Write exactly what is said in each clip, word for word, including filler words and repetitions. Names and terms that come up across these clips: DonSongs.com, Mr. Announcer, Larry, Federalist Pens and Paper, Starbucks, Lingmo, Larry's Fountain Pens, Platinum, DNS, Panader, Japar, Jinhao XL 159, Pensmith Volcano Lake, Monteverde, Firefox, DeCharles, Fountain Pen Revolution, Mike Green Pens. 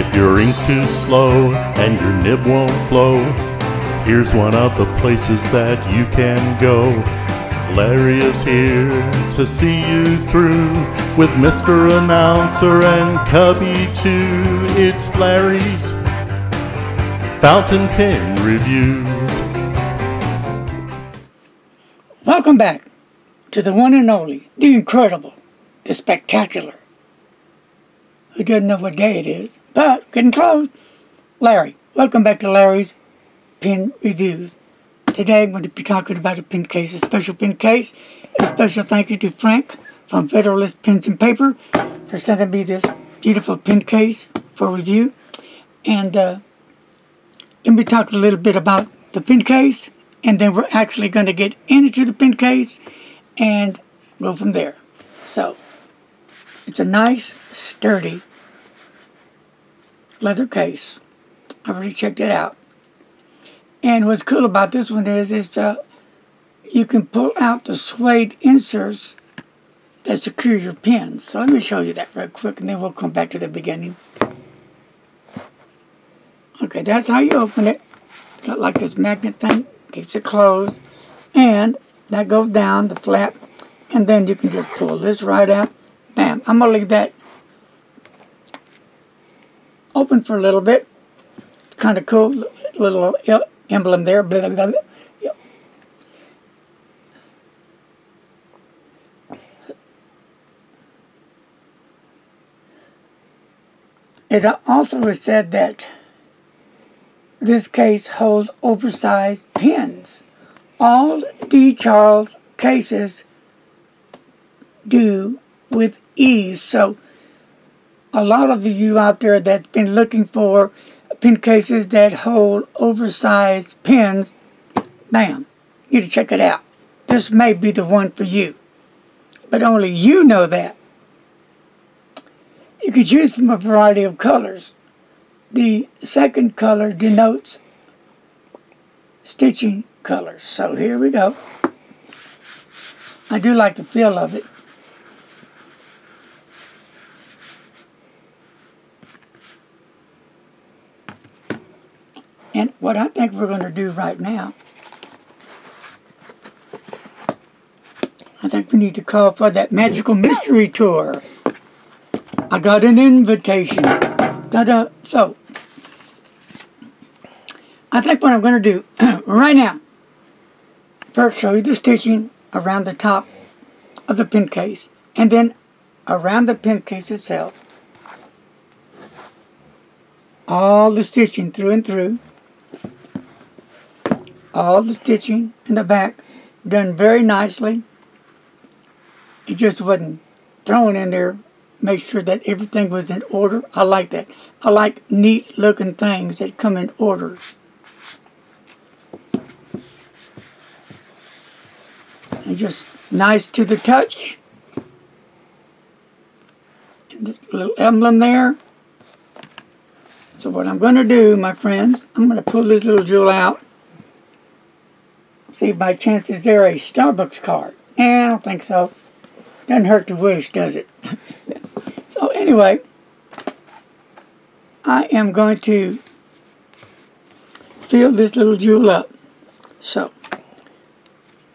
If your ink's too slow and your nib won't flow, here's one of the places that you can go. Larry is here to see you through with Mister Announcer and Cubby too. It's Larry's Fountain Pen Reviews. Welcome back to the one and only, the incredible, the spectacular, who doesn't know what day it is, but getting close, Larry. Welcome back to Larry's Pen Reviews. Today I'm going to be talking about a pen case, a special pen case. A special thank you to Frank from Federalist Pens and Paper for sending me this beautiful pen case for review. And uh, let me talk a little bit about the pen case, and then we're actually going to get into the pen case and go from there. So, it's a nice, sturdy leather case. I already checked it out. And what's cool about this one is, is uh, you can pull out the suede inserts that secure your pens. So let me show you that real quick, and then we'll come back to the beginning. Okay, that's how you open it. Got like this magnet thing, keeps it closed. And that goes down, the flap, and then you can just pull this right out. Bam, I'm going to leave that open for a little bit. It's kind of cool, little emblem there, blah, blah, blah. Yep. It also was said that this case holds oversized pens. All D. Charles cases do with ease. So a lot of you out there that's been looking for pen cases that hold oversized pens, bam, you need to check it out. This may be the one for you, but only you know that. You can choose from a variety of colors. The second color denotes stitching colors. So here we go. I do like the feel of it. And what I think we're going to do right now, I think we need to call for that magical mystery tour. I got an invitation. Da-da. So, I think what I'm going to do right now, first show you the stitching around the top of the pen case, and then around the pen case itself. All the stitching through and through. All the stitching in the back done very nicely. It just wasn't thrown in there. Make sure that everything was in order. I like that. I like neat looking things that come in order. And just nice to the touch. And the little emblem there. So what I'm going to do, my friends, I'm going to pull this little jewel out. See, by chance, is there a Starbucks card? Eh, I don't think so. Doesn't hurt to wish, does it? So anyway, I am going to fill this little jewel up. So,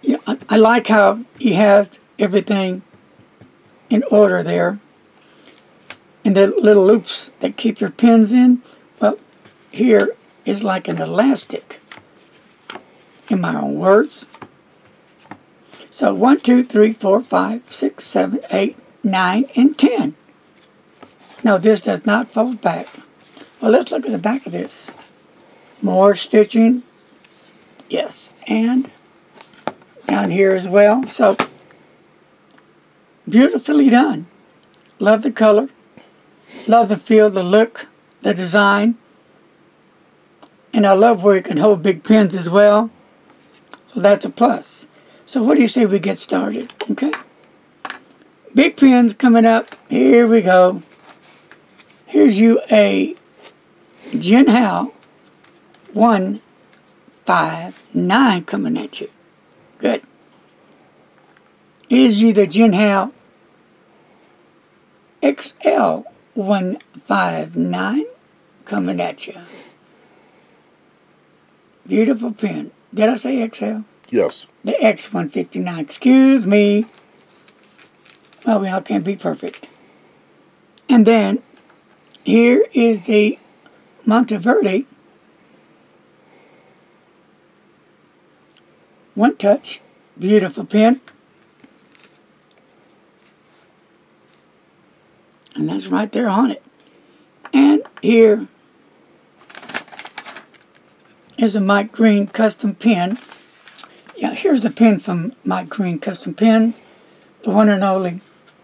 yeah, I, I like how he has everything in order there. And the little loops that keep your pens in, well, here is like an elastic. In my own words. So one, two, three, four, five, six, seven, eight, nine, and ten. Now this does not fold back. Well, let's look at the back of this. More stitching. Yes, and down here as well. So beautifully done. Love the color. Love the feel, the look, the design. And I love where you can hold big pens as well. So that's a plus. So what do you say we get started? Okay. Big pens coming up. Here we go. Here's you a Jinhao one five nine coming at you. Good. Here's you the Jinhao X L one five nine. coming at you. Beautiful pen. Did I say X L? Yes. The X one fifty-nine. Excuse me. Well, we all can't be perfect. And then, here is the Monteverde One Touch. Beautiful pen. And that's right there on it. And here is a Mike Green custom pen. Yeah, here's the pen from Mike Green Custom Pens. The one and only,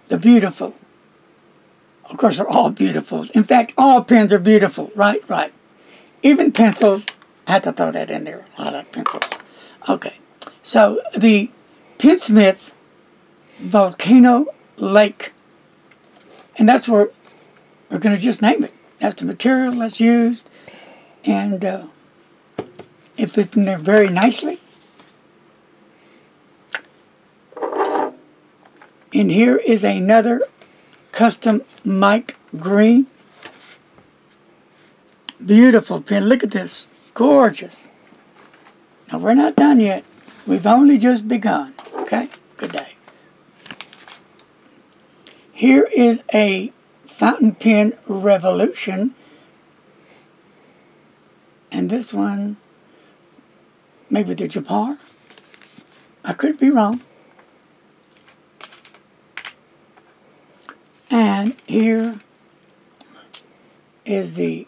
the beautiful. Of course, they're all beautiful. In fact, all pens are beautiful. Right, right. Even pencils. I had to throw that in there. A lot of pencils. Okay. So, the Pensmith Volcano Lake. And that's where we're going to just name it. That's the material that's used. And uh, it fits in there very nicely. And here is another custom Mike Green. Beautiful pen. Look at this. Gorgeous. Now, we're not done yet. We've only just begun. Okay? Good day. Here is a Fountain Pen Revolution. And this one, maybe the Japar. I could be wrong. And here is the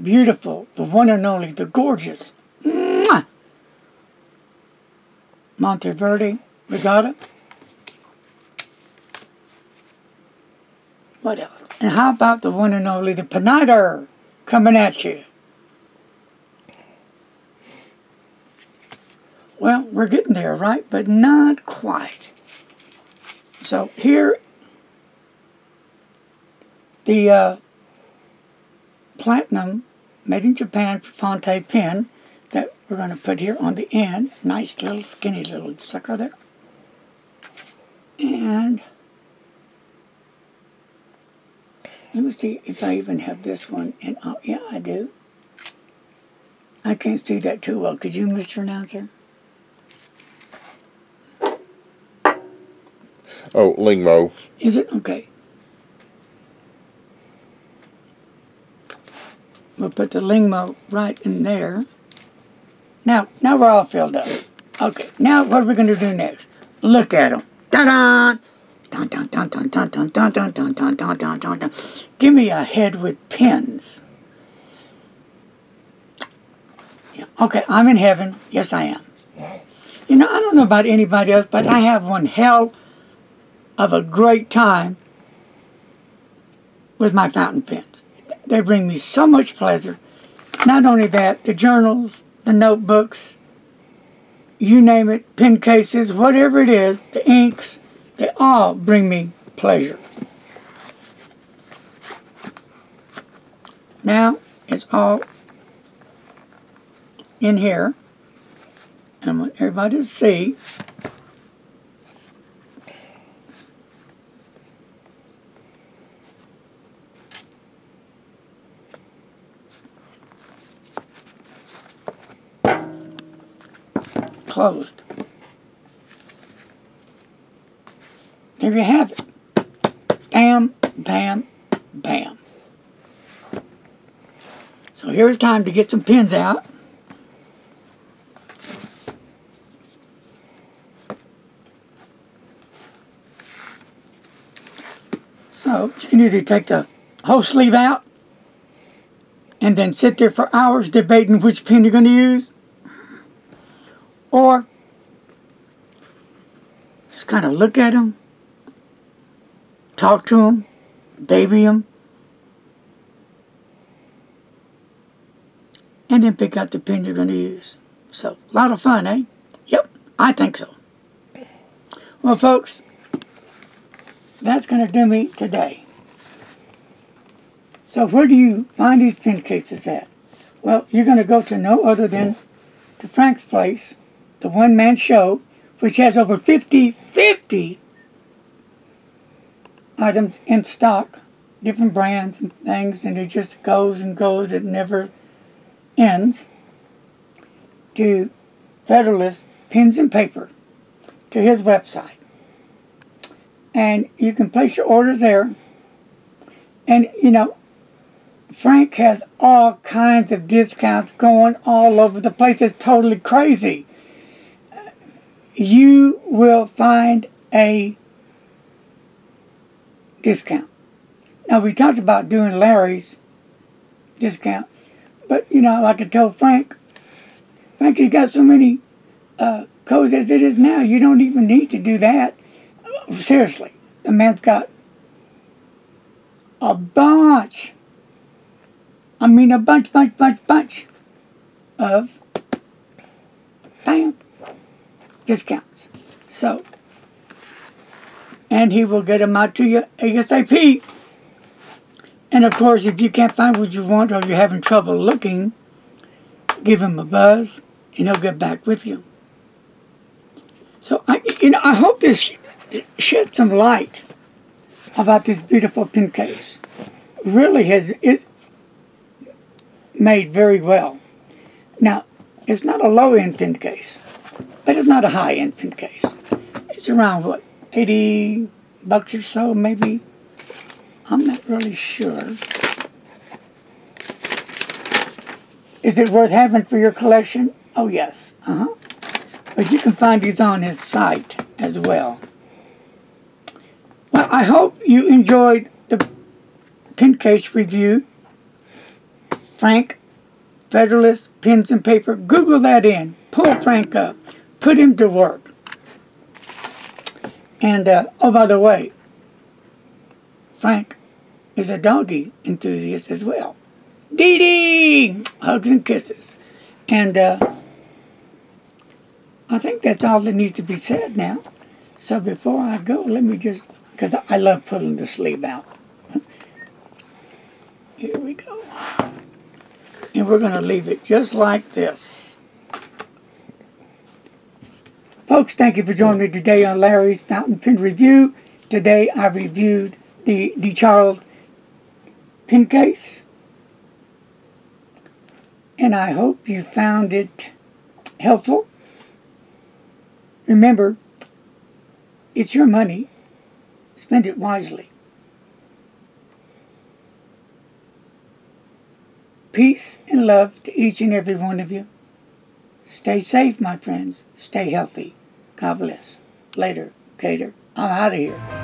beautiful, the one and only, the gorgeous mwah, Monteverde Regatta. What else? And how about the one and only, the Panader coming at you? Well, we're getting there, right? But not quite. So here the uh, Platinum Made in Japan Fonte pen that we're going to put here on the end. Nice little skinny little sucker there. And let me see if I even have this one. And oh, yeah, I do. I can't see that too well. Could you, Mister Announcer? Oh, Lingmo. Is it? Okay. We'll put the Lingmo right in there. Now, now we're all filled up. Okay, now what are we going to do next? Look at them. Ta-da! Give me a head with pens. Yeah. Okay, I'm in heaven. Yes, I am. You know, I don't know about anybody else, but I have one hell of a great time with my fountain pens. They bring me so much pleasure. Not only that, the journals, the notebooks, you name it, pen cases, whatever it is, the inks, they all bring me pleasure. Now, it's all in here. And I want everybody to see. Closed. There you have it. Bam, bam, bam. So here's time to get some pens out. So you can either take the whole sleeve out and then sit there for hours debating which pen you're going to use. Or just kind of look at them, talk to them, baby them, and then pick out the pen you're going to use. So, a lot of fun, eh? Yep, I think so. Well, folks, that's going to do me today. So, where do you find these pen cases at? Well, you're going to go to no other than to Frank's Place, the one-man show, which has over fifty, fifty items in stock different brands and things, and it just goes and goes, it never ends, to Federalist Pens and Paper, to his website. And you can place your orders there. And, you know, Frank has all kinds of discounts going all over the place. It's totally crazy. You will find a discount. Now, we talked about doing Larry's discount. But, you know, like I told Frank, Frank, you got so many uh, codes as it is now. You don't even need to do that. Seriously, the man's got a bunch. I mean, a bunch, bunch, bunch, bunch of bam, discounts. So, and he will get them out to you ASAP. And of course, if you can't find what you want or you're having trouble looking, give him a buzz and he'll get back with you. So, I, you know, I hope this shed some light about this beautiful pen case. Really has it made very well. Now, it's not a low-end pen case, but it's not a high-end pen case. It's around, what, eighty bucks or so, maybe? I'm not really sure. Is it worth having for your collection? Oh, yes. Uh-huh. But you can find these on his site as well. Well, I hope you enjoyed the pen case review. Frank, Federalist Pens and Paper. Google that in. Pull Frank up. Put him to work. And, uh, oh, by the way, Frank is a doggy enthusiast as well. Dee Dee! Hugs and kisses. And, uh, I think that's all that needs to be said now. So before I go, let me just... because I love pulling the sleeve out. Here we go. And we're going to leave it just like this. Folks, thank you for joining me today on Larry's Fountain Pen Review. Today I reviewed the DeCharles pen case. And I hope you found it helpful. Remember, it's your money. Spend it wisely. Peace and love to each and every one of you. Stay safe, my friends. Stay healthy. God bless. Later, Gator. I'm out of here.